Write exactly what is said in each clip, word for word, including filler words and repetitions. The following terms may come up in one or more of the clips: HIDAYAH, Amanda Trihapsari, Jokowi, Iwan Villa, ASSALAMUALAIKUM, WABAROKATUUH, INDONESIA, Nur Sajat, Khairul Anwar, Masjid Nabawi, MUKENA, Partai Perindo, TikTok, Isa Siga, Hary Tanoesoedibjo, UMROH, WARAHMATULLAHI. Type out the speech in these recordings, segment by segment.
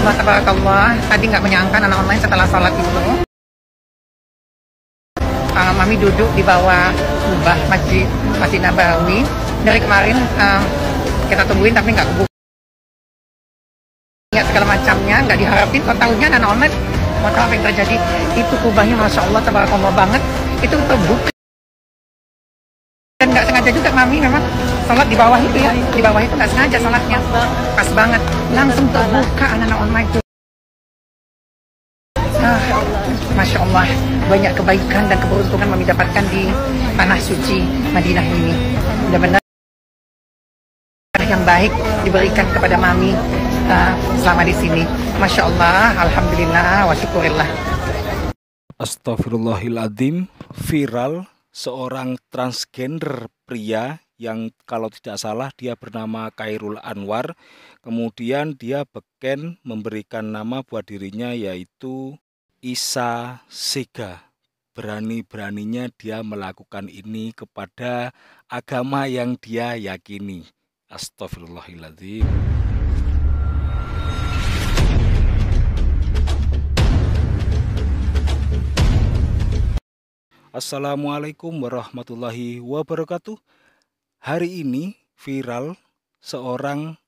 Allahumma tabarakallah. Tadi nggak menyangka anak online setelah sholat dulu. Uh, Mami duduk di bawah kubah masjid Masjid Nabawi. Dari kemarin uh, kita tungguin tapi nggak kebuka. Ya, segala macamnya nggak diharapin. Kok tahunya anak online mau tahu apa yang terjadi? Itu kubahnya masya Allah tabarakallah banget. Itu terbuka. Dan nggak sengaja juga Mami memang sholat di bawah itu ya, di bawah itu nggak sengaja sholatnya, pas banget, langsung terbuka anak-anak online itu. Nah, masya Allah, banyak kebaikan dan keberuntungan Mami dapatkan di tanah suci Madinah ini. Benar-benar yang baik diberikan kepada Mami uh, selama di sini. Masya Allah, alhamdulillah, wa syukurillah. Astaghfirullahaladzim, viral seorang transgender pria yang kalau tidak salah dia bernama Khairul Anwar. Kemudian dia beken memberikan nama buat dirinya yaitu Isa Siga. Berani-beraninya dia melakukan ini kepada agama yang dia yakini. Astagfirullahaladzim. Assalamualaikum warahmatullahi wabarakatuh. Hari ini viral seorang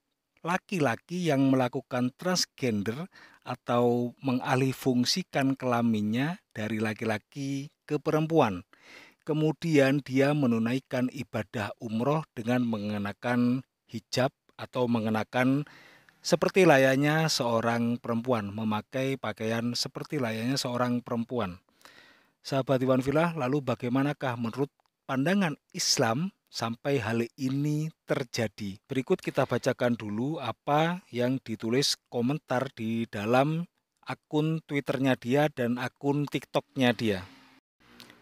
laki-laki yang melakukan transgender atau mengalihfungsikan kelaminnya dari laki-laki ke perempuan. Kemudian dia menunaikan ibadah umroh dengan mengenakan hijab atau mengenakan seperti layaknya seorang perempuan, memakai pakaian seperti layaknya seorang perempuan. Sahabat Iwan Villa, lalu bagaimanakah menurut pandangan Islam sampai hal ini terjadi? Berikut kita bacakan dulu apa yang ditulis komentar di dalam akun Twitternya dia dan akun TikToknya dia.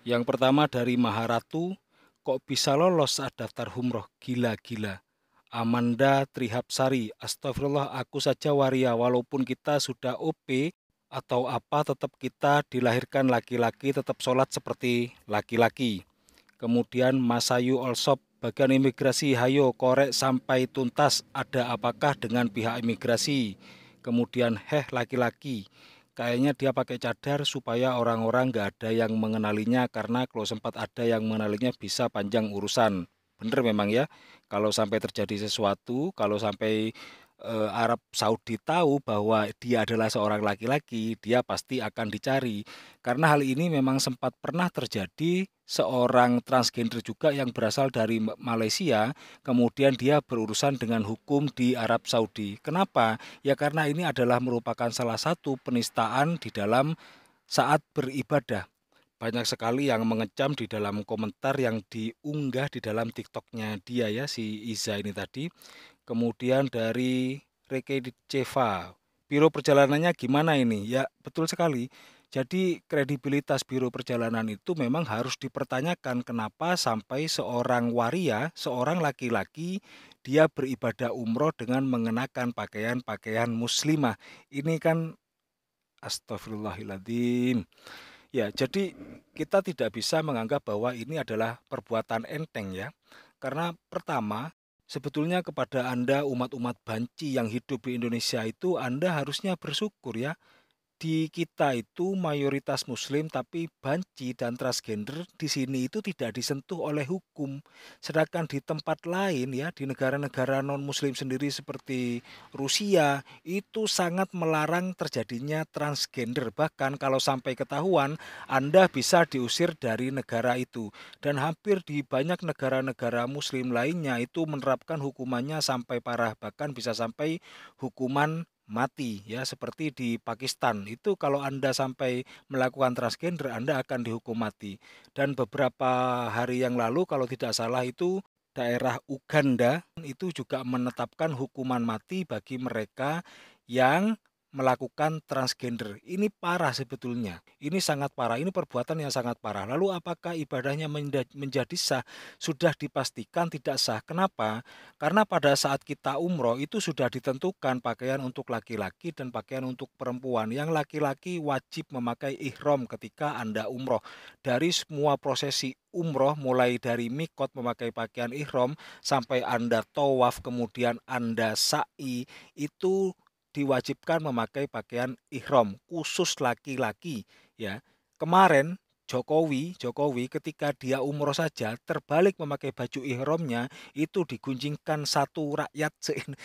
Yang pertama dari Maharatu, kok bisa lolos saat daftar umroh, gila-gila. Amanda Trihapsari, astagfirullah, aku saja waria, walaupun kita sudah O P atau apa tetap kita dilahirkan laki-laki, tetap sholat seperti laki-laki. Kemudian Mas Ayu Olsop, bagian imigrasi hayo korek sampai tuntas, ada apakah dengan pihak imigrasi? Kemudian heh laki-laki, kayaknya dia pakai cadar supaya orang-orang nggak ada yang mengenalinya, karena kalau sempat ada yang mengenalinya bisa panjang urusan. Bener memang ya, kalau sampai terjadi sesuatu, kalau sampai e, Arab Saudi tahu bahwa dia adalah seorang laki-laki, dia pasti akan dicari. Karena hal ini memang sempat pernah terjadi. Seorang transgender juga yang berasal dari Malaysia, kemudian dia berurusan dengan hukum di Arab Saudi. Kenapa? Ya karena ini adalah merupakan salah satu penistaan di dalam saat beribadah. Banyak sekali yang mengecam di dalam komentar yang diunggah di dalam TikToknya dia ya, si Iza ini tadi. Kemudian dari Reke Ceva, biro perjalanannya gimana ini? Ya betul sekali. Jadi kredibilitas biro perjalanan itu memang harus dipertanyakan, kenapa sampai seorang waria, seorang laki-laki dia beribadah umroh dengan mengenakan pakaian-pakaian muslimah. Ini kan astagfirullahaladzim. Ya, jadi kita tidak bisa menganggap bahwa ini adalah perbuatan enteng ya. Karena pertama, sebetulnya kepada Anda umat-umat banci yang hidup di Indonesia itu Anda harusnya bersyukur ya. Di kita itu mayoritas muslim, tapi banci dan transgender di sini itu tidak disentuh oleh hukum. Sedangkan di tempat lain ya, di negara-negara non muslim sendiri seperti Rusia, itu sangat melarang terjadinya transgender. Bahkan kalau sampai ketahuan, Anda bisa diusir dari negara itu. Dan hampir di banyak negara-negara muslim lainnya itu menerapkan hukumannya sampai parah, bahkan bisa sampai hukuman mati ya, seperti di Pakistan itu kalau Anda sampai melakukan transgender Anda akan dihukum mati. Dan beberapa hari yang lalu kalau tidak salah itu daerah Uganda itu juga menetapkan hukuman mati bagi mereka yang melakukan transgender. Ini parah sebetulnya. Ini sangat parah. Ini perbuatan yang sangat parah. Lalu apakah ibadahnya menjadi sah? Sudah dipastikan tidak sah. Kenapa? Karena pada saat kita umroh itu sudah ditentukan pakaian untuk laki-laki dan pakaian untuk perempuan. Yang laki-laki wajib memakai ihram ketika Anda umroh. Dari semua prosesi umroh mulai dari mikot memakai pakaian ihram sampai Anda tawaf kemudian Anda sa'i itu diwajibkan memakai pakaian ihram khusus laki-laki, ya. Kemarin Jokowi, Jokowi ketika dia umroh saja terbalik memakai baju ihramnya itu digunjingkan satu rakyat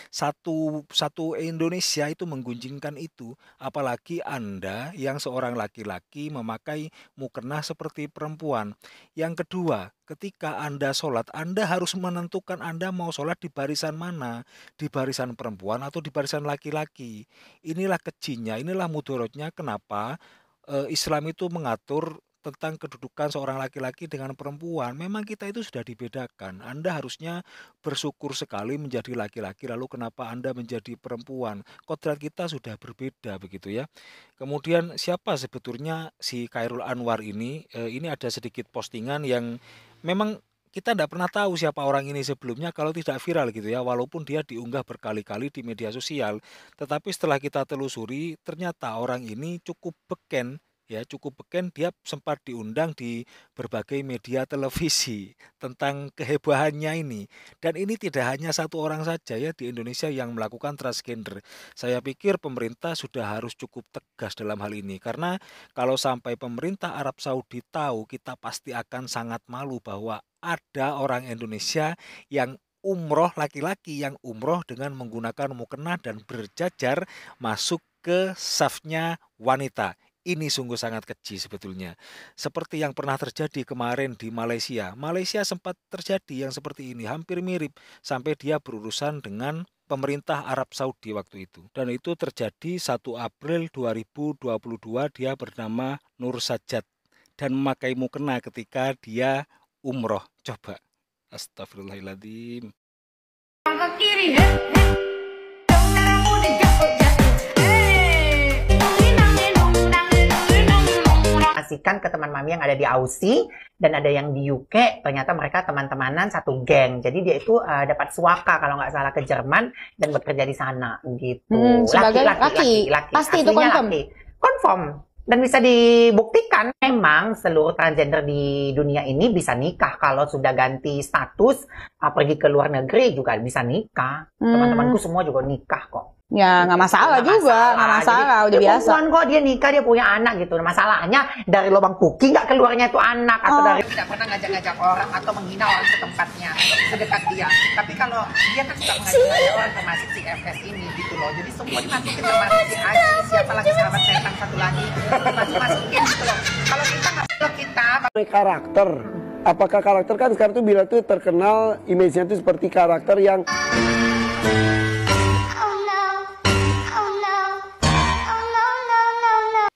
satu satu Indonesia itu menggunjingkan itu, apalagi Anda yang seorang laki-laki memakai mukena seperti perempuan. Yang kedua, ketika Anda sholat, Anda harus menentukan Anda mau sholat di barisan mana, di barisan perempuan atau di barisan laki-laki. Inilah kejinya, inilah mudaratnya kenapa e, Islam itu mengatur tentang kedudukan seorang laki-laki dengan perempuan. Memang kita itu sudah dibedakan. Anda harusnya bersyukur sekali menjadi laki-laki, lalu kenapa Anda menjadi perempuan? Kodrat kita sudah berbeda, begitu ya. Kemudian siapa sebetulnya si Khairul Anwar ini? E, ini ada sedikit postingan yang memang kita tidak pernah tahu siapa orang ini sebelumnya kalau tidak viral gitu ya, walaupun dia diunggah berkali-kali di media sosial. Tetapi setelah kita telusuri, ternyata orang ini cukup beken. Ya, cukup beken, dia sempat diundang di berbagai media televisi tentang kehebohannya ini. Dan ini tidak hanya satu orang saja ya di Indonesia yang melakukan transgender. Saya pikir pemerintah sudah harus cukup tegas dalam hal ini. Karena kalau sampai pemerintah Arab Saudi tahu, kita pasti akan sangat malu bahwa ada orang Indonesia yang umroh, laki-laki yang umroh dengan menggunakan mukena dan berjajar masuk ke safnya wanita. Ini sungguh sangat keji sebetulnya. Seperti yang pernah terjadi kemarin di Malaysia. Malaysia sempat terjadi yang seperti ini, hampir mirip. Sampai dia berurusan dengan pemerintah Arab Saudi waktu itu. Dan itu terjadi satu April dua ribu dua puluh dua, dia bernama Nur Sajat. Dan memakai mukena ketika dia umroh. Coba. Astagfirullahaladzim. Ke kiri, he, he. Kasihkan ke teman mami yang ada di Aussie dan ada yang di U K, ternyata mereka teman-temanan satu geng, jadi dia itu uh, dapat suaka kalau nggak salah ke Jerman dan bekerja di sana gitu. Hmm, sebagai laki-laki, pasti itu confirm. Laki. Confirm dan bisa dibuktikan memang seluruh transgender di dunia ini bisa nikah kalau sudah ganti status, uh, pergi ke luar negeri juga bisa nikah. Hmm. Teman-temanku semua juga nikah kok. Ya nggak masalah gak juga, nggak masalah, masalah. Jadi, udah biasa. Bukan kok dia nikah, dia punya anak gitu. Masalahnya dari lubang kuki nggak keluarnya itu anak atau oh. dari tidak pernah ngajak-ngajak orang atau menghina orang setempatnya sedekat dia. Tapi kalau dia kan suka mengajak orang termasuk si F S ini gitu loh. Jadi semua dimasukin termasuk si Aji, siapa lagi sahabat setan satu lagi masuk-masukin gitu loh. Kalau kita nggak kalau kita karakter, apakah karakter kan sekarang tuh bila tuh terkenal image-nya tuh seperti karakter yang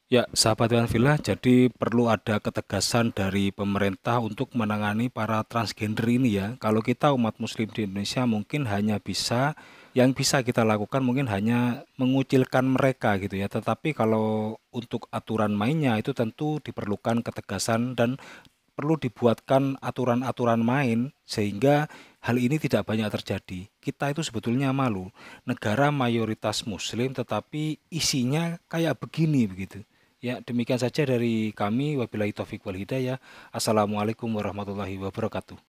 ya, sahabat Tuan Villa, jadi perlu ada ketegasan dari pemerintah untuk menangani para transgender ini ya. Kalau kita umat muslim di Indonesia mungkin hanya bisa, yang bisa kita lakukan mungkin hanya mengucilkan mereka gitu ya. Tetapi kalau untuk aturan mainnya itu tentu diperlukan ketegasan dan perlu dibuatkan aturan-aturan main sehingga hal ini tidak banyak terjadi. Kita itu sebetulnya malu. Negara mayoritas muslim tetapi isinya kayak begini begitu. Ya, demikian saja dari kami. Wabillahi taufiq wal hidayah. Assalamualaikum warahmatullahi wabarakatuh.